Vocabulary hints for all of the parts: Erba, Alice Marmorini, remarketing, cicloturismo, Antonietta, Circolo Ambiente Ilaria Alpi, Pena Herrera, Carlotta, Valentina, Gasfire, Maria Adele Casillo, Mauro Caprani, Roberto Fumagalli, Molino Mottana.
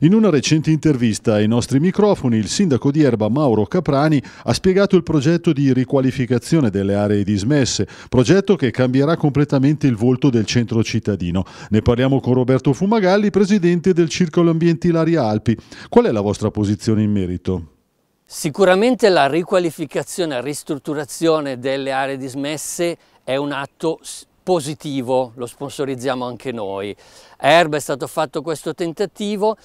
In una recente intervista ai nostri microfoni, il sindaco di Erba Mauro Caprani ha spiegato il progetto di riqualificazione delle aree dismesse, progetto che cambierà completamente il volto del centro cittadino. Ne parliamo con Roberto Fumagalli, presidente del Circolo Ambiente Ilaria Alpi. Qual è la vostra posizione in merito? Sicuramente la riqualificazione e ristrutturazione delle aree dismesse è un atto positivo, lo sponsorizziamo anche noi. A Erba è stato fatto questo tentativo,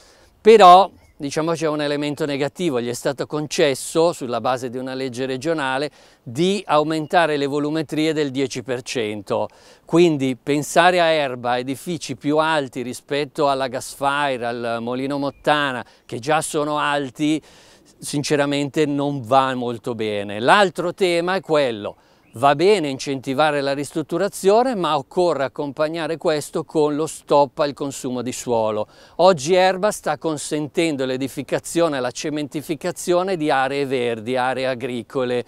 però diciamo c'è un elemento negativo: gli è stato concesso, sulla base di una legge regionale, di aumentare le volumetrie del 10%, quindi pensare a Erba edifici più alti rispetto alla Gasfire, al Molino Mottana, che già sono alti, sinceramente non va molto bene. L'altro tema è quello: va bene incentivare la ristrutturazione, ma occorre accompagnare questo con lo stop al consumo di suolo. Oggi Erba sta consentendo l'edificazione e la cementificazione di aree verdi, aree agricole.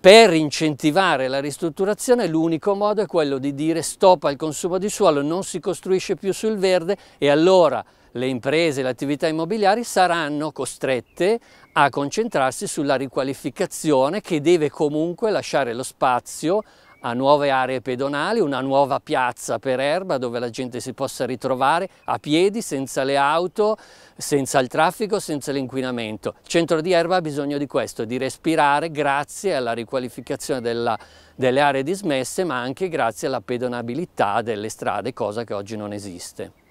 Per incentivare la ristrutturazione l'unico modo è quello di dire stop al consumo di suolo, non si costruisce più sul verde, e allora le imprese e le attività immobiliari saranno costrette a concentrarsi sulla riqualificazione, che deve comunque lasciare lo spazio a nuove aree pedonali, una nuova piazza per Erba dove la gente si possa ritrovare a piedi, senza le auto, senza il traffico, senza l'inquinamento. Il centro di Erba ha bisogno di questo, di respirare grazie alla riqualificazione delle aree dismesse, ma anche grazie alla pedonabilità delle strade, cosa che oggi non esiste.